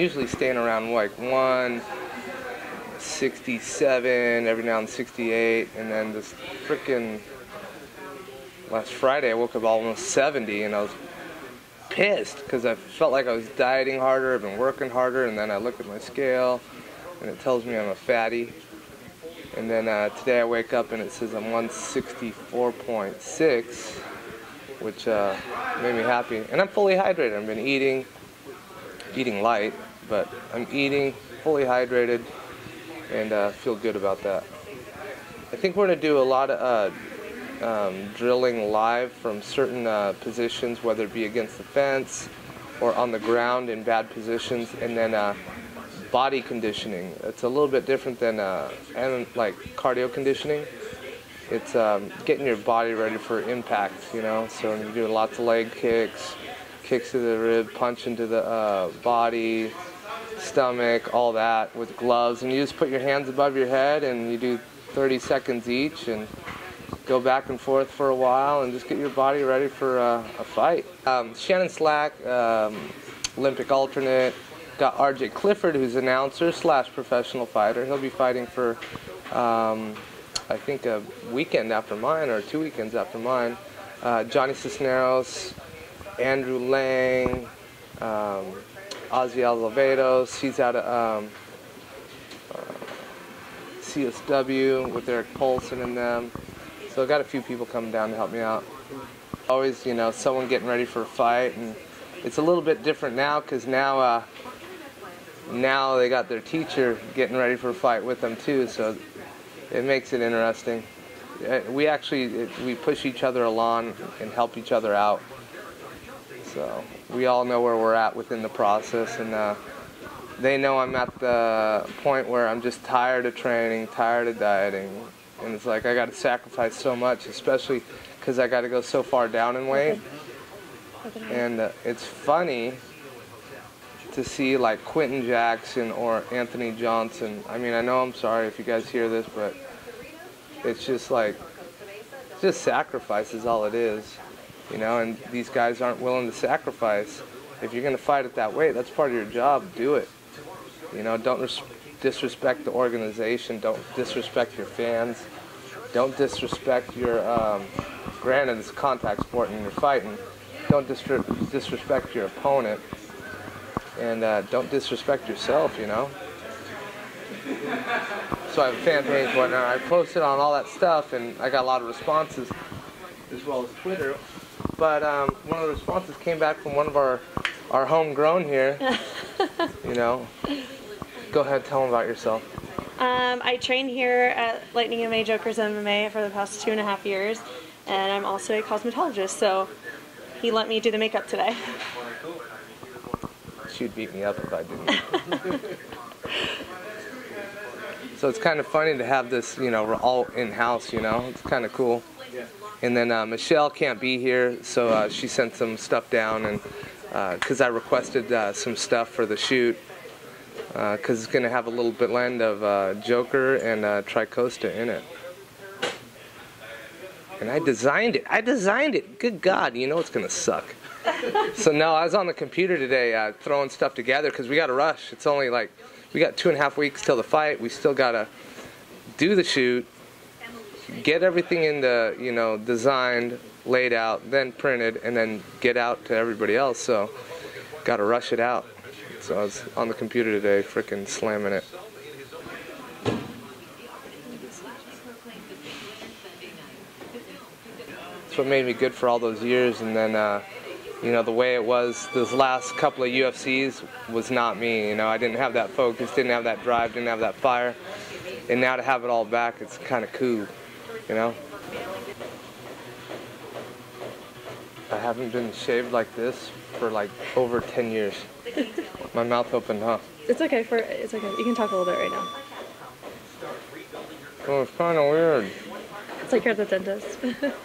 Usually staying around like 167, every now and 68, and then this frickin' last Friday I woke up almost 70 and I was pissed because I felt like I was dieting harder, I've been working harder, and then I look at my scale and it tells me I'm a fatty. And then today I wake up and it says I'm 164.6, which made me happy. And I'm fully hydrated. I've been eating light, but I'm eating, fully hydrated, and feel good about that. I think we're going to do a lot of drilling live from certain positions, whether it be against the fence or on the ground in bad positions, and then body conditioning. It's a little bit different than like cardio conditioning. It's getting your body ready for impact, you know, so you're doing lots of leg kicks, kicks to the rib, punch into the body, stomach, all that with gloves. And you just put your hands above your head and you do 30 seconds each and go back and forth for a while and just get your body ready for a fight. Shannon Slack, Olympic alternate, got RJ Clifford, who's announcer / professional fighter. He'll be fighting for, I think, a weekend after mine or 2 weekends after mine. Johnny Cisneros, Andrew Lang, Ozzy Alvados. He's out of CSW with Eric Colson and them. So I got a few people coming down to help me out. Always, you know, someone getting ready for a fight, and it's a little bit different now because now. Now they got their teacher getting ready for a fight with them too, so it makes it interesting. We actually, we push each other along and help each other out. So we all know where we're at within the process, and they know I'm at the point where I'm just tired of training, tired of dieting, and it's like I got to sacrifice so much, especially because I got to go so far down in weight. And it's funny to see like Quinton Jackson or Anthony Johnson. I mean, I know I'm sorry if you guys hear this, but it's just like, just sacrifice is all it is, you know, and these guys aren't willing to sacrifice. If you're going to fight at that weight, that's part of your job, do it. You know, don't disrespect the organization, don't disrespect your fans, don't disrespect your, granted it's a contact sport and you're fighting, don't disrespect your opponent. And don't disrespect yourself, you know? So I have a fan page and whatnot. I posted on all that stuff, and I got a lot of responses, as well as Twitter. But one of the responses came back from one of our homegrown here. You know? Go ahead, tell them about yourself. I train here at Lightning MMA, Jokers MMA for the past 2.5 years, and I'm also a cosmetologist, so he let me do the makeup today. She'd beat me up if I didn't. So it's kind of funny to have this, you know, we're all in-house, you know, it's kind of cool. Yeah. And then Michelle can't be here, so she sent some stuff down, and because I requested some stuff for the shoot, because it's going to have a little blend of Joker and Tri-Costa in it. And I designed it. I designed it. Good God, you know it's going to suck. So no, I was on the computer today throwing stuff together because we got to rush. It's only like, we got 2.5 weeks till the fight. We still got to do the shoot, get everything in the, you know, designed, laid out, then printed, and then get out to everybody else. So got to rush it out. So I was on the computer today freaking slamming it. That's what made me good for all those years, and then you know, the way it was those last couple of UFCs was not me, you know. I didn't have that focus, didn't have that drive, didn't have that fire. And now to have it all back, it's kind of cool, you know. I haven't been shaved like this for like over 10 years. My mouth opened, huh? It's okay, it's okay. You can talk a little bit right now. Well, it's kind of weird. It's like you're at the dentist.